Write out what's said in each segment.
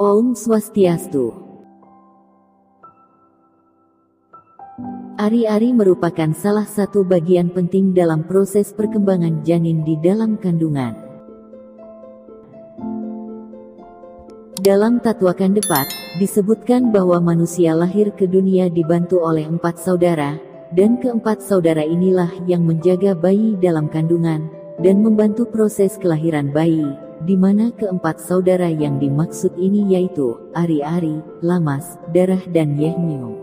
Om Swastiastu. Ari-ari merupakan salah satu bagian penting dalam proses perkembangan janin di dalam kandungan. Dalam Tatwa Kandepat, disebutkan bahwa manusia lahir ke dunia dibantu oleh 4 saudara, dan keempat saudara inilah yang menjaga bayi dalam kandungan, dan membantu proses kelahiran bayi, di mana keempat saudara yang dimaksud ini yaitu Ari-Ari, Lamas, Darah dan Yehnyu.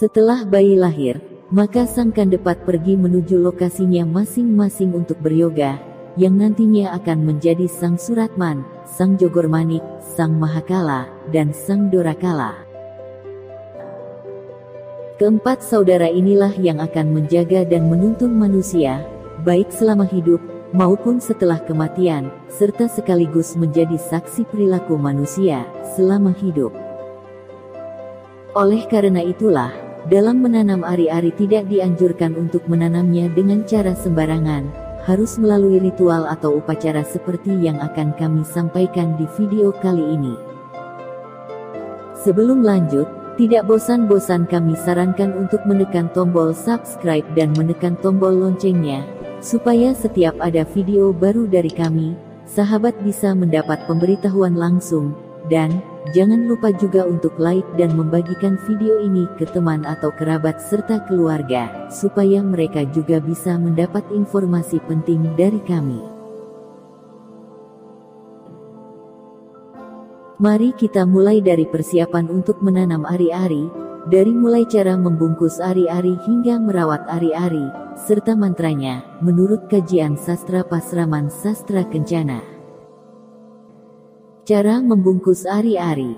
Setelah bayi lahir, maka sang Kandepat pergi menuju lokasinya masing-masing untuk beryoga, yang nantinya akan menjadi sang Suratman, sang Jogormanik, sang Mahakala, dan sang Dorakala. Keempat saudara inilah yang akan menjaga dan menuntun manusia, baik selama hidup, maupun setelah kematian, serta sekaligus menjadi saksi perilaku manusia selama hidup. Oleh karena itulah, dalam menanam ari-ari tidak dianjurkan untuk menanamnya dengan cara sembarangan, harus melalui ritual atau upacara seperti yang akan kami sampaikan di video kali ini. Sebelum lanjut, tidak bosan-bosan kami sarankan untuk menekan tombol subscribe dan menekan tombol loncengnya, supaya setiap ada video baru dari kami, sahabat bisa mendapat pemberitahuan langsung, dan jangan lupa juga untuk like dan membagikan video ini ke teman atau kerabat serta keluarga, supaya mereka juga bisa mendapat informasi penting dari kami. Mari kita mulai dari persiapan untuk menanam ari-ari, dari mulai cara membungkus ari-ari hingga merawat ari-ari, serta mantranya, menurut kajian sastra pasraman sastra kencana. Cara membungkus ari-ari.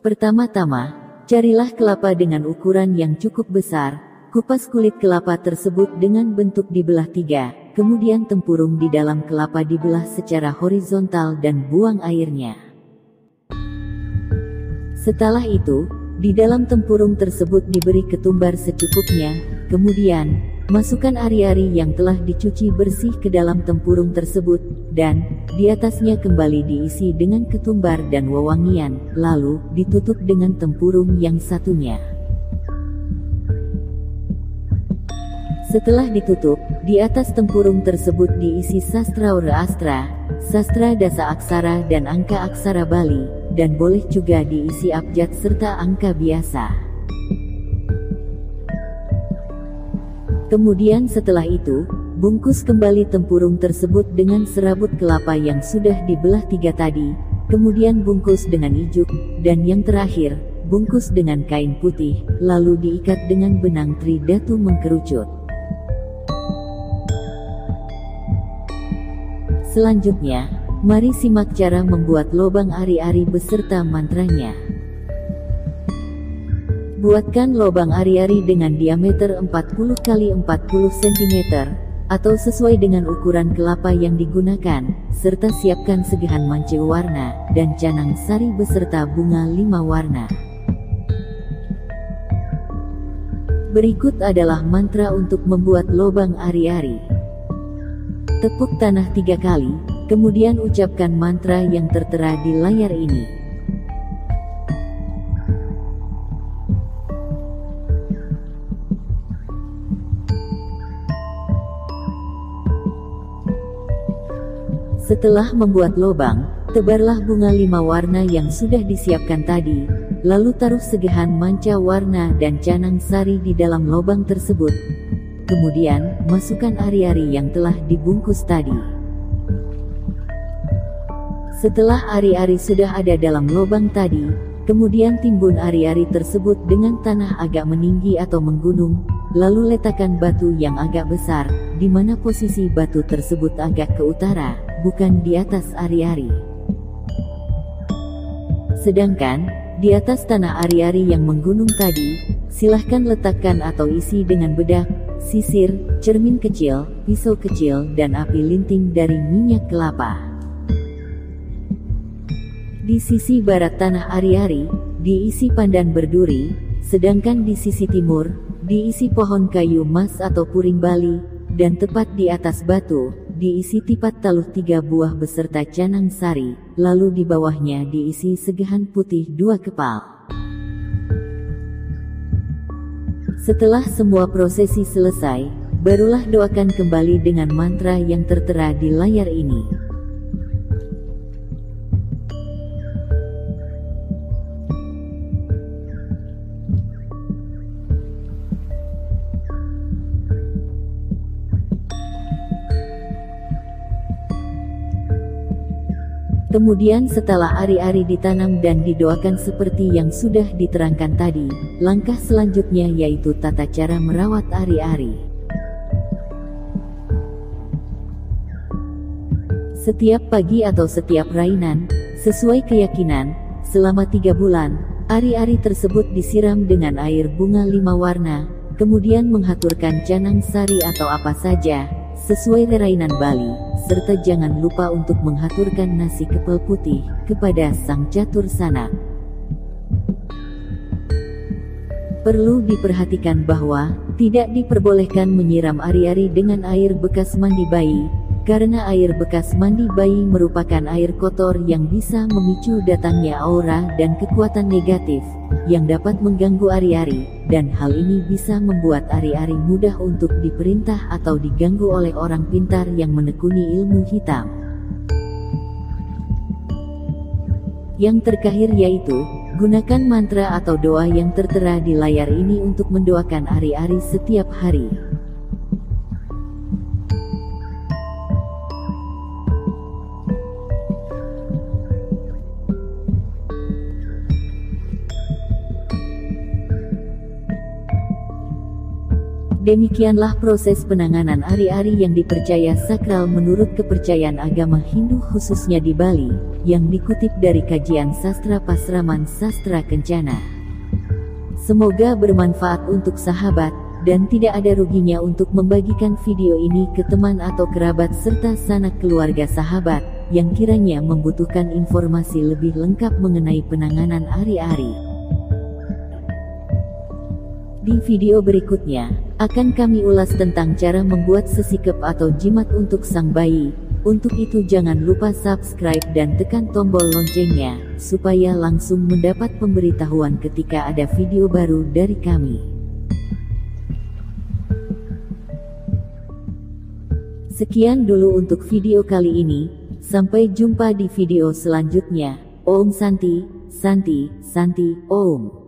Pertama-tama, carilah kelapa dengan ukuran yang cukup besar, kupas kulit kelapa tersebut dengan bentuk dibelah 3, kemudian tempurung di dalam kelapa dibelah secara horizontal dan buang airnya. Setelah itu, di dalam tempurung tersebut diberi ketumbar secukupnya, kemudian masukkan ari-ari yang telah dicuci bersih ke dalam tempurung tersebut, dan di atasnya kembali diisi dengan ketumbar dan wewangian, lalu ditutup dengan tempurung yang satunya. Setelah ditutup, di atas tempurung tersebut diisi sastraura astra, sastra dasa aksara dan angka aksara Bali, dan boleh juga diisi abjad serta angka biasa. Kemudian setelah itu, bungkus kembali tempurung tersebut dengan serabut kelapa yang sudah dibelah 3 tadi, kemudian bungkus dengan ijuk, dan yang terakhir, bungkus dengan kain putih, lalu diikat dengan benang tridatu mengkerucut. Selanjutnya, mari simak cara membuat lobang ari-ari beserta mantranya. Buatkan lobang ari-ari dengan diameter 40 x 40 cm, atau sesuai dengan ukuran kelapa yang digunakan, serta siapkan segehan manca warna, dan canang sari beserta bunga 5 warna. Berikut adalah mantra untuk membuat lobang ari-ari. Tepuk tanah 3 kali, kemudian ucapkan mantra yang tertera di layar ini. Setelah membuat lobang, tebarlah bunga 5 warna yang sudah disiapkan tadi, lalu taruh segehan manca warna dan canang sari di dalam lobang tersebut. Kemudian, masukkan ari-ari yang telah dibungkus tadi. Setelah ari-ari sudah ada dalam lubang tadi, kemudian timbun ari-ari tersebut dengan tanah agak meninggi atau menggunung, lalu letakkan batu yang agak besar, di mana posisi batu tersebut agak ke utara, bukan di atas ari-ari. Sedangkan, di atas tanah ari-ari yang menggunung tadi, silahkan letakkan atau isi dengan bedak, sisir, cermin kecil, pisau kecil, dan api linting dari minyak kelapa. Di sisi barat tanah ari-ari, diisi pandan berduri, sedangkan di sisi timur, diisi pohon kayu mas atau puring bali, dan tepat di atas batu, diisi tipat taluh 3 buah beserta canang sari, lalu di bawahnya diisi segehan putih 2 kepal. Setelah semua prosesi selesai, barulah doakan kembali dengan mantra yang tertera di layar ini. Kemudian setelah ari-ari ditanam dan didoakan seperti yang sudah diterangkan tadi, langkah selanjutnya yaitu tata cara merawat ari-ari. Setiap pagi atau setiap rainan, sesuai keyakinan, selama 3 bulan, ari-ari tersebut disiram dengan air bunga 5 warna, kemudian menghaturkan canang sari atau apa saja, sesuai rerainan Bali, serta jangan lupa untuk menghaturkan nasi kepel putih kepada sang catur sana. Perlu diperhatikan bahwa tidak diperbolehkan menyiram ari-ari dengan air bekas mandi bayi, karena air bekas mandi bayi merupakan air kotor yang bisa memicu datangnya aura dan kekuatan negatif yang dapat mengganggu ari-ari. Dan hal ini bisa membuat ari-ari mudah untuk diperintah atau diganggu oleh orang pintar yang menekuni ilmu hitam. Yang terakhir yaitu, gunakan mantra atau doa yang tertera di layar ini untuk mendoakan ari-ari setiap hari. Demikianlah proses penanganan ari-ari yang dipercaya sakral menurut kepercayaan agama Hindu khususnya di Bali, yang dikutip dari kajian sastra pasraman sastra kencana. Semoga bermanfaat untuk sahabat, dan tidak ada ruginya untuk membagikan video ini ke teman atau kerabat serta sanak keluarga sahabat, yang kiranya membutuhkan informasi lebih lengkap mengenai penanganan ari-ari. Di video berikutnya, akan kami ulas tentang cara membuat sesikap atau jimat untuk sang bayi. Untuk itu jangan lupa subscribe dan tekan tombol loncengnya, supaya langsung mendapat pemberitahuan ketika ada video baru dari kami. Sekian dulu untuk video kali ini, sampai jumpa di video selanjutnya. Om Santi, Santi, Santi, Om.